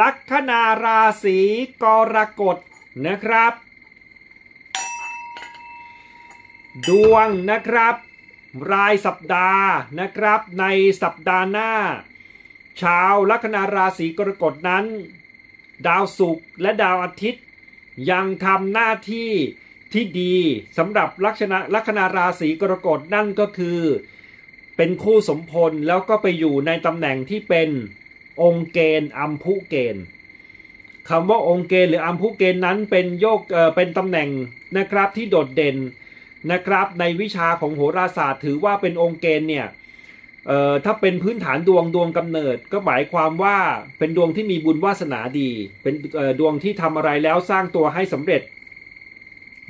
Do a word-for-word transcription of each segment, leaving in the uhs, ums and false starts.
ลัคนาราศีกรกฎนะครับดวงนะครับรายสัปดาห์นะครับในสัปดาห์หน้าชาวลัคนาราศีกรกฎนั้นดาวศุกร์และดาวอาทิตย์ยังทำหน้าที่ที่ดีสำหรับลัคนาลัคนาราศีกรกฎนั่นก็คือเป็นคู่สมพลแล้วก็ไปอยู่ในตำแหน่งที่เป็นองค์เกณฑ์อัมพุเกณฑ์คำว่าองค์เกณฑ์หรืออัมพุเกณฑ์นั้นเป็นโยกเอ่อเป็นตำแหน่งนะครับที่โดดเด่นนะครับในวิชาของโหราศาสตร์ถือว่าเป็นองค์เกณฑ์เนี่ยเอ่อถ้าเป็นพื้นฐานดวงดวงกำเนิดก็หมายความว่าเป็นดวงที่มีบุญวาสนาดีเป็นเอ่อดวงที่ทำอะไรแล้วสร้างตัวให้สำเร็จ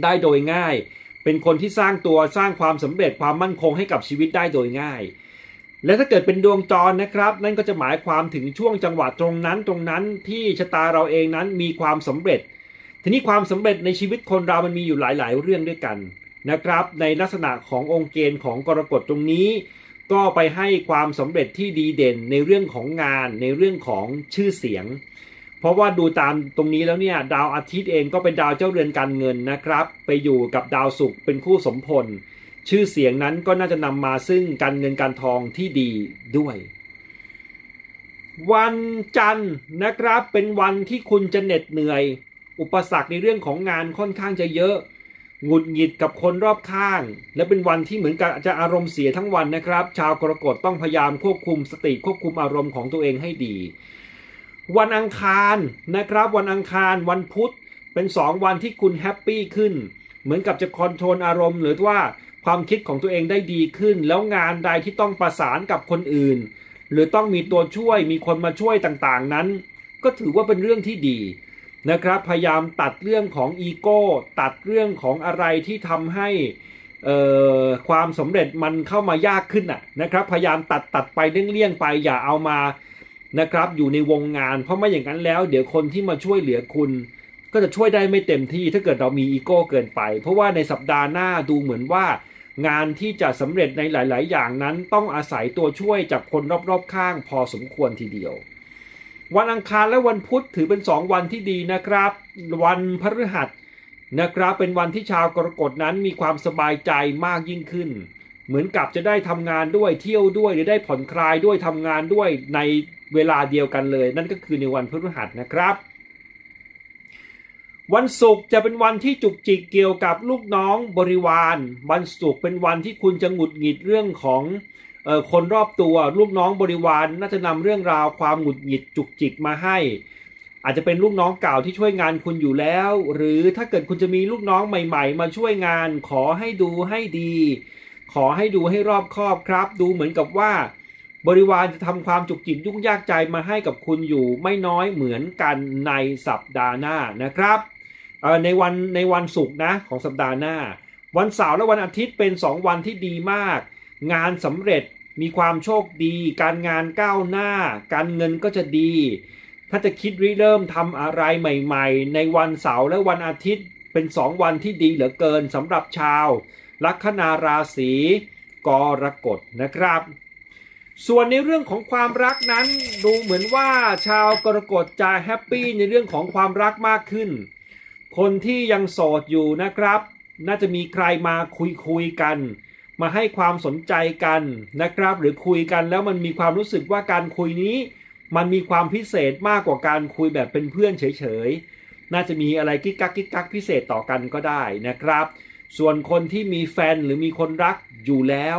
ได้โดยง่ายเป็นคนที่สร้างตัวสร้างความสำเร็จความมั่นคงให้กับชีวิตได้โดยง่ายและถ้าเกิดเป็นดวงจรนะครับนั่นก็จะหมายความถึงช่วงจังหวะตรงนั้นตรงนั้นที่ชะตาเราเองนั้นมีความสำเร็จทีนี้ความสำเร็จในชีวิตคนเรามันมีอยู่หลายๆเรื่องด้วยกันนะครับในลักษณะขององค์เกณฑ์ของกรกฎตรงนี้ก็ไปให้ความสำเร็จที่ดีเด่นในเรื่องของงานในเรื่องของชื่อเสียงเพราะว่าดูตามตรงนี้แล้วเนี่ยดาวอาทิตย์เองก็เป็นดาวเจ้าเรือนการเงินนะครับไปอยู่กับดาวศุกร์เป็นคู่สมพลชื่อเสียงนั้นก็น่าจะนำมาซึ่งการเงินการทองที่ดีด้วยวันจันทร์นะครับเป็นวันที่คุณจะเหน็ดเหนื่อยอุปสรรคในเรื่องของงานค่อนข้างจะเยอะหงุดหงิดกับคนรอบข้างและเป็นวันที่เหมือนกับจะอารมณ์เสียทั้งวันนะครับชาวกรกฎต้องพยายามควบคุมสติควบคุมอารมณ์ของตัวเองให้ดีวันอังคารนะครับวันอังคารวันพุธเป็นสองวันที่คุณแฮปปี้ขึ้นเหมือนกับจะคอนโทรลอารมณ์หรือว่าความคิดของตัวเองได้ดีขึ้นแล้วงานใดที่ต้องประสานกับคนอื่นหรือต้องมีตัวช่วยมีคนมาช่วยต่างๆนั้นก็ถือว่าเป็นเรื่องที่ดีนะครับพยายามตัดเรื่องของอีโก้ตัดเรื่องของอะไรที่ทำให้เอ่อความสำเร็จมันเข้ามายากขึ้นอ่ะนะครับพยายามตัดตัดไปเลี่ยงๆไปอย่าเอามานะครับอยู่ในวงงานเพราะไม่อย่างนั้นแล้วเดี๋ยวคนที่มาช่วยเหลือคุณก็จะช่วยได้ไม่เต็มที่ถ้าเกิดเรามีอีโก้เกินไปเพราะว่าในสัปดาห์หน้าดูเหมือนว่างานที่จะสำเร็จในหลายๆอย่างนั้นต้องอาศัยตัวช่วยจากคนรอบๆข้างพอสมควรทีเดียววันอังคารและวันพุธถือเป็นสองวันที่ดีนะครับวันพฤหัสนะครับเป็นวันที่ชาวกรกฎนั้นมีความสบายใจมากยิ่งขึ้นเหมือนกับจะได้ทำงานด้วยเที่ยวด้วยหรือได้ผ่อนคลายด้วยทำงานด้วยในเวลาเดียวกันเลยนั่นก็คือในวันพฤหัสนะครับวันศุกร์จะเป็นวันที่จุกจิกเกี่ยวกับลูกน้องบริวารวันศุกร์เป็นวันที่คุณจะหงุดหงิดเรื่องของเอ่อคนรอบตัวลูกน้องบริวารน่าจะนำเรื่องราวความหงุดหงิดจุกจิกมาให้อาจจะเป็นลูกน้องเก่าที่ช่วยงานคุณอยู่แล้วหรือถ้าเกิดคุณจะมีลูกน้องใหม่ๆมาช่วยงานขอให้ดูให้ดีขอให้ดูให้รอบคอบครับดูเหมือนกับว่าบริวารจะทำความจุกจิกยุ่งยากใจมาให้กับคุณอยู่ไม่น้อยเหมือนกันในสัปดาห์หน้านะครับในวันในวันศุกร์นะของสัปดาห์หน้าวันเสาร์และวันอาทิตย์เป็นสองวันที่ดีมากงานสำเร็จมีความโชคดีการงานก้าวหน้าการเงินก็จะดีถ้าจะคิดริเริ่มทำอะไรใหม่ๆในวันเสาร์และวันอาทิตย์เป็นสองวันที่ดีเหลือเกินสำหรับชาวลัคนาราศีกรกฎนะครับส่วนในเรื่องของความรักนั้นดูเหมือนว่าชาวกรกฎจะแฮปปี้ในเรื่องของความรักมากขึ้นคนที่ยังโสดอยู่นะครับน่าจะมีใครมาคุยคุยกันมาให้ความสนใจกันนะครับหรือคุยกันแล้วมันมีความรู้สึกว่าการคุยนี้มันมีความพิเศษมากกว่าการคุยแบบเป็นเพื่อนเฉยๆน่าจะมีอะไรกิ๊กกักกิ๊กกักพิเศษต่อกันก็ได้นะครับส่วนคนที่มีแฟนหรือมีคนรักอยู่แล้ว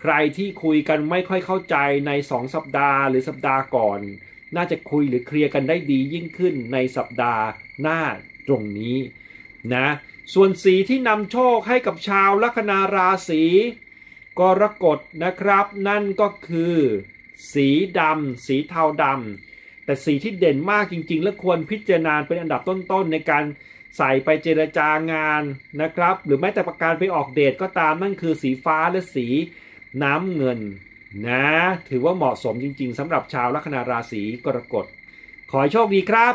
ใครที่คุยกันไม่ค่อยเข้าใจในสองสัปดาห์หรือสัปดาห์ก่อนน่าจะคุยหรือเคลียร์กันได้ดียิ่งขึ้นในสัปดาห์หน้าตรงนี้นะส่วนสีที่นำโชคให้กับชาวลัคนาราศีกรกฎนะครับนั่นก็คือสีดำสีเทาดำแต่สีที่เด่นมากจริงๆและควรพิจารณาเป็นอันดับต้นๆในการใส่ไปเจรจางานนะครับหรือแม้แต่ประการไปออกเดทก็ตามนั่นคือสีฟ้าและสีน้ำเงินนะถือว่าเหมาะสมจริงๆสำหรับชาวลัคนาราศีกรกฎขอให้โชคดีครับ